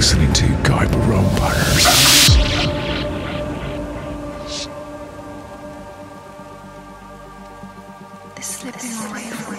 listening to Gai Barone Partners. They're slipping away from